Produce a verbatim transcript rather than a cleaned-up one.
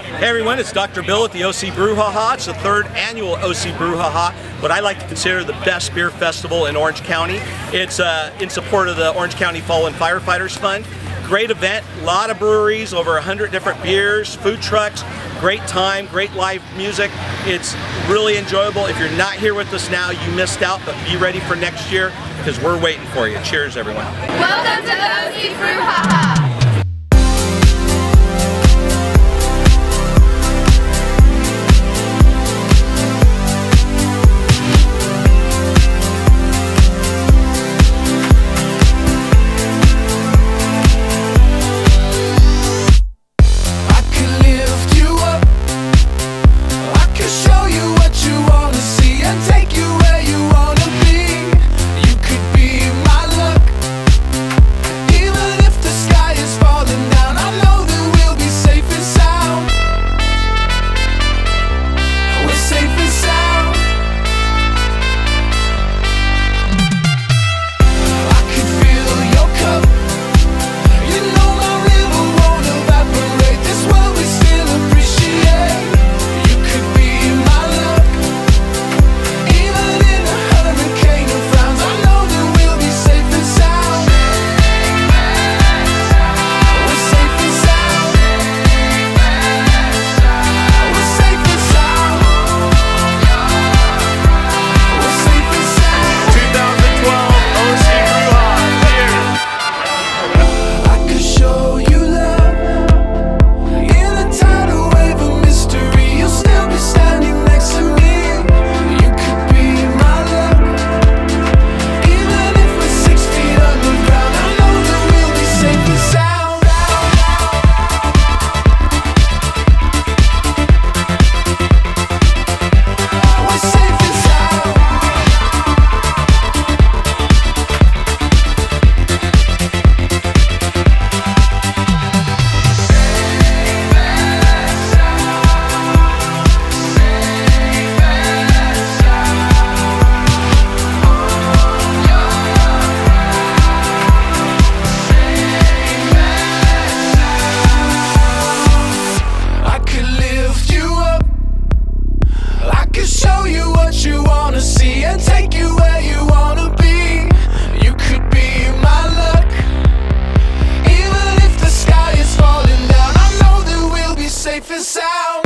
Hey everyone, it's Doctor Bill at the O C Brew Ha Ha. It's the third annual O C Brew Ha Ha, what I like to consider the best beer festival in Orange County. It's uh, in support of the Orange County Fallen Firefighters Fund. Great event, a lot of breweries, over one hundred different beers, food trucks, great time, great live music. It's really enjoyable. If you're not here with us now, you missed out, but be ready for next year because we're waiting for you. Cheers, everyone. Welcome to the O C Brew Ha Ha. Show you what you wanna see and take you where you wanna be. You could be my luck, even if the sky is falling down. I know that we'll be safe and sound.